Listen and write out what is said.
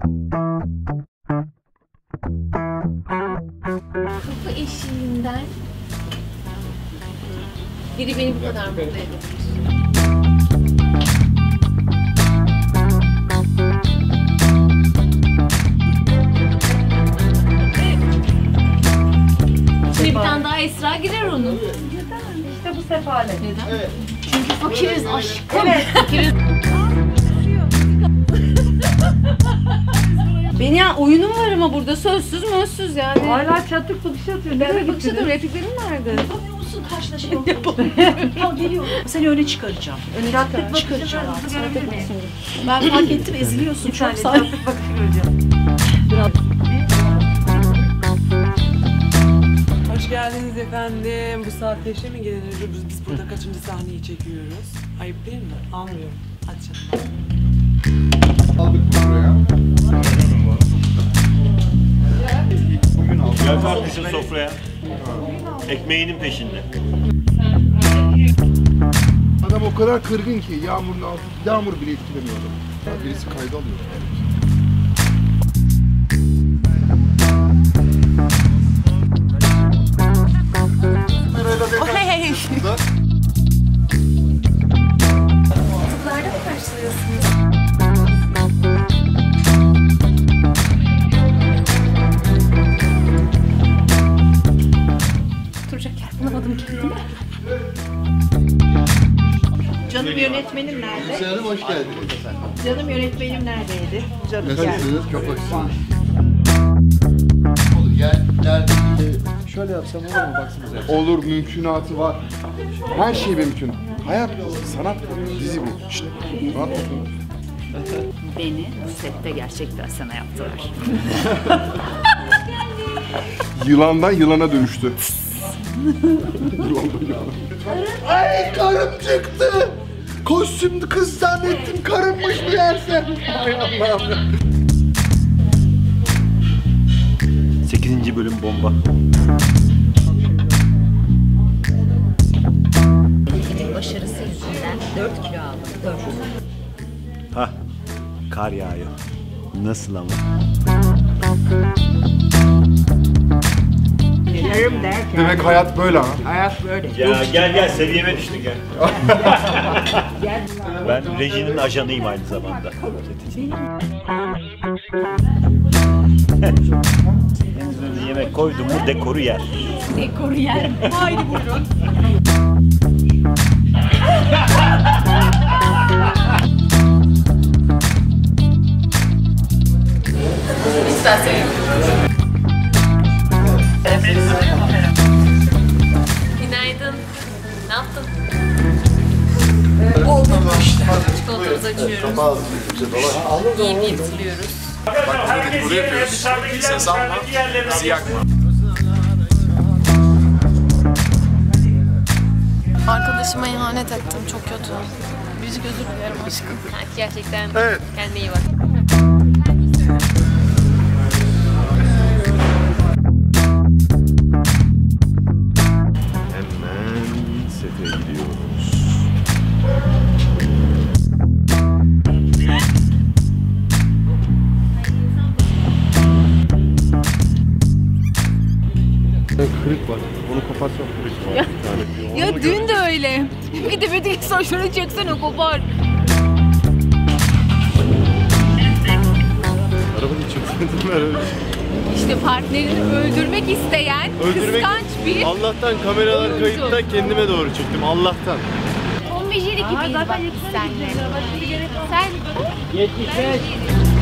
Kapı eşiğinden biri beni bu kadar mutlu ediyor. Bir tane daha Esra girer onun. Neden? İşte bu sefalet. Neden? Evet. Çünkü fakiriz aşkım. Evet. Fakiriz. Ben ya oyunum var ama burada sözsüz mözsüz yani. Hala çatık bakış atıyor. Ben bakış atıyorum. Repliklerim nerede? Yapamıyor musun? Karşılaşıyor musun? Tamam geliyor. Seni öne çıkaracağım. Öne çatık çıkaracağım. Ben fark ettim eziliyorsun. Çok sakin. Çatık bakışı göreceğim. Hoş geldiniz efendim. Bu saat 5'e mi gelinir? Biz burada kaçıncı sahneyi çekiyoruz? Ayıp değil mi? Anlıyorum. Hadi canım. Aldık buraya. Bugün aldık. Gel kardeşim sofraya. Ekmeğinin peşinde. Adam o kadar kırgın ki yağmurun altı, yağmur bile etkilemiyor adamı. Birisi kayda alıyor. Çocuklarla mı karşılıyorsunuz? Duracak yer bulamadım kendime. Canım yönetmenim nerede? Canım hoş geldiniz. Canım yönetmenim neredeydi? Canım nasılsınız? Çok hoşsunuz. Olur gel. Şöyle yapsam olur mu? Baksanıza. Olur, mümkünatı var. Her şey mümkün. Hayat, sanat, dizi bu. Şşt, sanat. Beni bu sette gerçekten sana yaptılar. Yılandan yılana dönüştü. Yılandan yılana. Ay karım çıktı! Kostümlü kız zannettim, karımmış meğerse. Ay Allah'ım. 8. bölüm bomba. Filmin başarısı yüzünden 4 kilo aldım. 4. Hah, kar yağıyor. Nasıl ama? Yaşarım derken. Demek hayat böyle ha? Hayat böyle. Ya gel seviyeme düştük ya. Ben rejinin ajanıyım aynı zamanda. Yemek koydum mu dekoru yer. Dekoru yer. Haydi buyurun. İstersen. Günaydın. Ne yaptın? Oldu işte. Çikolatamızı açıyoruz. İyi niyetliyoruz. Bak dedik bunu yapıyoruz. Sen salma, bizi yakma. Arkadaşıma ihanet ettim, çok kötü. Bizi gözür dilerim aşkım. Gerçekten evet. Kendine iyi bak. Hemen sete gidiyoruz. Kırık var. Onu koparsan kırık var. Ya dün de öyle. Bir de bütün saçları çeksene kopar. Arabanın içerisinde öyle. İşte partnerini öldürmek isteyen kıskanç bir... Allah'tan kameralar kayıtta kendime doğru çektim. Allah'tan. 15-12 bin bak senle. Sen... 75.